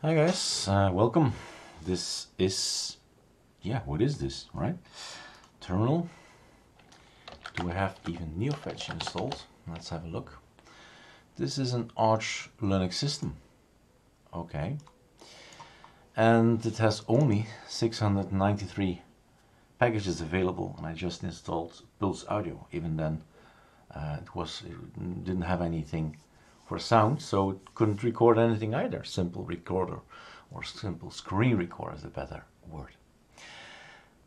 Hi guys, welcome. This is, yeah, what is this, right? Terminal. Do I have even NeoFetch installed? Let's have a look. This is an Arch Linux system. Okay. And it has only 693 packages available, and I just installed Pulse Audio. Even then, it didn't have anything for sound, so it couldn't record anything either. Simple recorder, or simple screen recorder is a better word.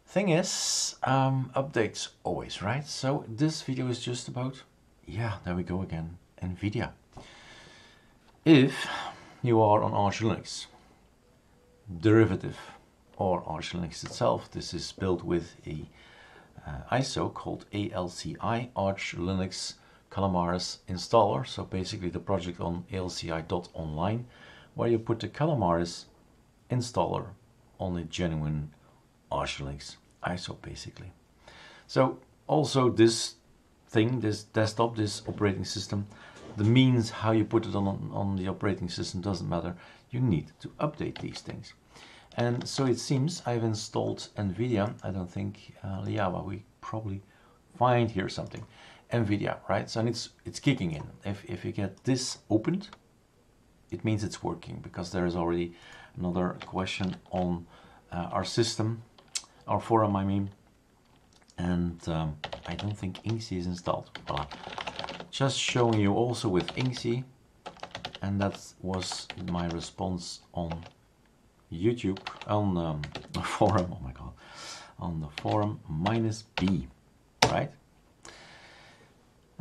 Thing is, updates always, right? So this video is just about, yeah, there we go again, NVIDIA. If you are on Arch Linux, derivative, or Arch Linux itself, this is built with a ISO called ALCI, Arch Linux Calamares installer, so basically the project on alci.online, where you put the Calamares installer on a genuine Arch Linux ISO, basically. So also this thing, this desktop, this operating system, the means how you put it on the operating system doesn't matter. You need to update these things. And so it seems I've installed NVIDIA. I don't think Liawa, we probably find here something. NVIDIA, right? So it's kicking in. If you get this opened, it means it's working, because there is already another question on our system, our forum, I mean. And I don't think Inxi is installed. Voila. Just showing you also with Inxi, and that was my response on YouTube, on the forum, oh my god, on the forum -B, right?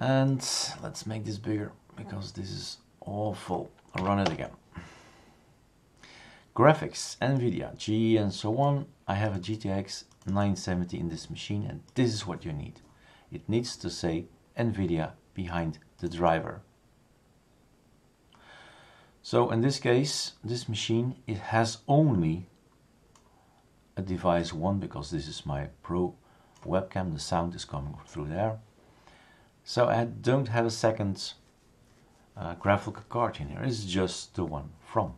And let's make this bigger, because this is awful. I'll run it again. Graphics, NVIDIA, GE and so on. I have a GTX 970 in this machine, and this is what you need. It needs to say NVIDIA behind the driver. So in this case, this machine, it has only a device one, because this is my Pro webcam. The sound is coming through there. So I don't have a second graphical card in here. It's just the one from.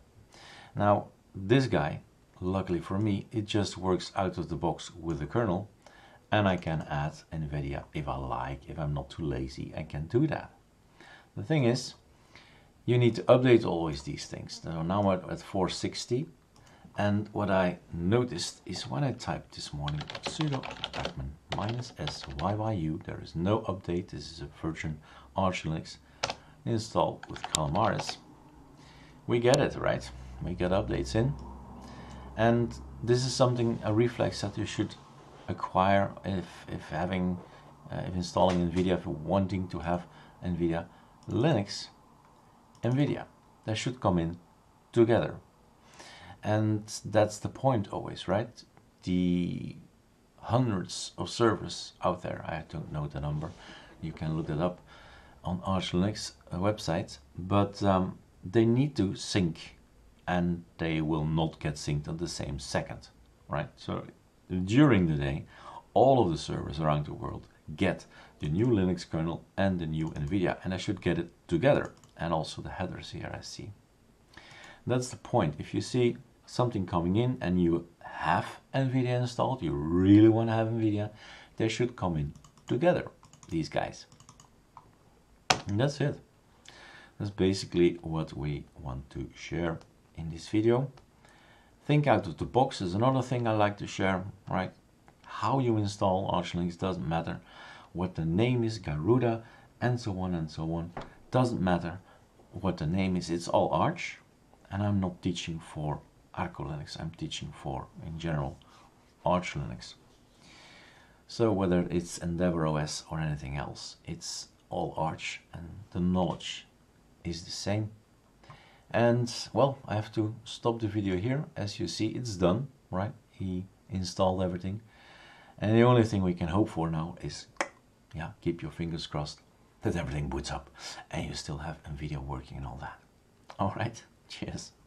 Now this guy, luckily for me, it just works out of the box with the kernel, and I can add NVIDIA if I like. If I'm not too lazy, I can do that. The thing is, you need to update always these things. So now I'm at 460, and what I noticed is when I typed this morning sudo admin -syyu, there is no update. This is a virgin Arch Linux installed with Calamares. We get it, right? We get updates in, and this is something, a reflex that you should acquire if installing NVIDIA, if wanting to have NVIDIA Linux. NVIDIA, they should come in together, and that's the point always, right? The hundreds of servers out there, I don't know the number, you can look it up on Arch Linux website, but they need to sync, and they will not get synced on the same second, right? So during the day, all of the servers around the world get the new Linux kernel and the new NVIDIA, and I should get it together. And also the headers here, I see. That's the point. If you see something coming in and you have NVIDIA installed, you really want to have NVIDIA, they should come in together, these guys. And that's it. That's basically what we want to share in this video. Think out of the box is another thing I like to share, right? How you install Arch Linux doesn't matter. What the name is, Garuda, and so on and so on. Doesn't matter what the name is, it's all Arch, and I'm not teaching for Arco Linux, I'm teaching for, in general, Arch Linux. So whether it's Endeavor OS or anything else, it's all Arch, and the knowledge is the same. And, well, I have to stop the video here. As you see, it's done, right? He installed everything. And the only thing we can hope for now is, yeah, keep your fingers crossed that everything boots up and you still have NVIDIA working and all that. All right, cheers.